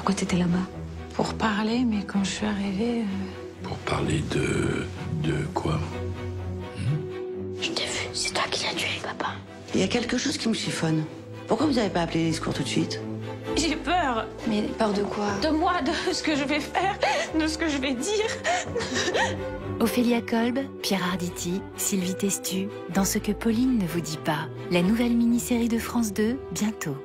Pourquoi t'étais là-bas? Pour parler, mais quand je suis arrivée... Pour parler de... quoi? Je t'ai vu, c'est toi qui l'as tué, papa. Il y a quelque chose qui me chiffonne. Pourquoi vous n'avez pas appelé les secours tout de suite? J'ai peur. Mais peur de quoi? De moi, de ce que je vais faire, de ce que je vais dire. Ophélia Kolb, Pierre Arditi, Sylvie Testud, dans Ce que Pauline ne vous dit pas. La nouvelle mini-série de France 2, bientôt.